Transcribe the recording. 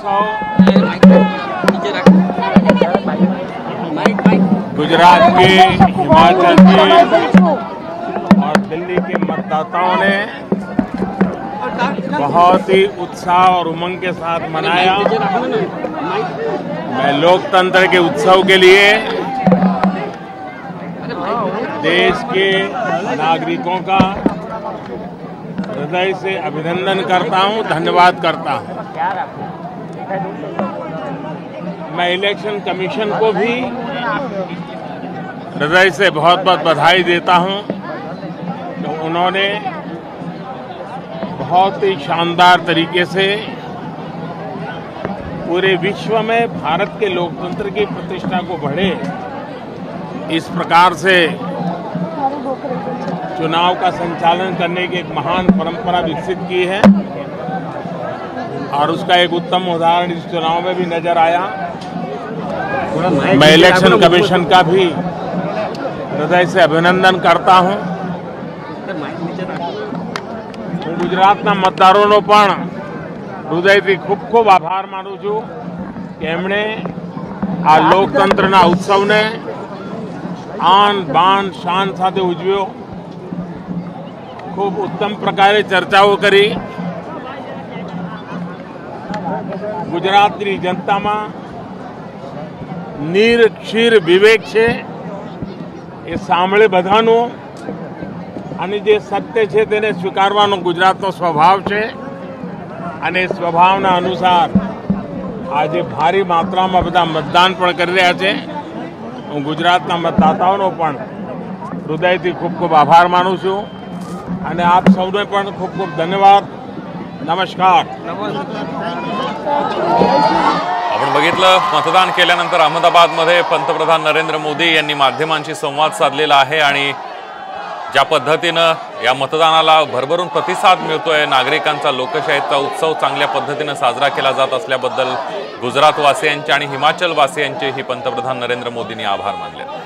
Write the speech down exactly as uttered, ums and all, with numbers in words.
गुजरात के, हिमाचल के और दिल्ली के मतदाताओं ने बहुत ही उत्साह और उमंग के साथ मनाया। मैं लोकतंत्र के उत्सव के लिए देश के नागरिकों का हृदय से अभिनंदन करता हूं, धन्यवाद करता हूं। मैं इलेक्शन कमीशन को भी हृदय से बहुत बहुत बधाई देता हूं। तो उन्होंने बहुत ही शानदार तरीके से पूरे विश्व में भारत के लोकतंत्र की प्रतिष्ठा को बढ़े इस प्रकार से चुनाव का संचालन करने की एक महान परंपरा विकसित की है और उसका एक उत्तम उदाहरण इस चुनाव में भी नजर आया। मैं इलेक्शन कमीशन का भी हृदय से अभिनंदन करता हूं। गुजरातना मतदारों पण हृदयથી खूब खूब आभार मानु छु कि एमणे आ लोकतंत्रना उत्सवने आन बान शान साथे उजव्यो। खूब उत्तम प्रकारे चर्चाओ करी। गुजरातनी जनतामां નીર ક્ષીર વિવેક છે, એ સાંભળે બધાનો અને જે સત્ય છે તેને સ્વીકારવાનો ગુજરાતનો સ્વભાવ છે અને સ્વભાવના અનુસાર આજે ભારી માત્રામાં બધા મતદાન પણ કરી રહ્યા છે। હું ગુજરાતના મતદાતાઓનો પણ હૃદયથી ખૂબ ખૂબ આભાર માનું છું અને આપ સૌને પણ ખૂબ ખૂબ ધન્યવાદ। नमस्कार। आपण बघितलं मतदान केल्यानंतर अहमदाबादमध्ये पंतप्रधान नरेंद्र मोदी यांनी माध्यमांशी संवाद साधलेला आहे आणि ज्या पद्धतीने या मतदानाला भरभरून प्रतिसाद मिळतोय, नागरिकांचा लोकशाहीचा उत्सव चांगल्या पद्धतीने साजरा केला जात असल्याबद्दल गुजरातवासियांचे आणि हिमाचलवासियांचे ही पंतप्रधान नरेंद्र मोदींनी आभार मानले।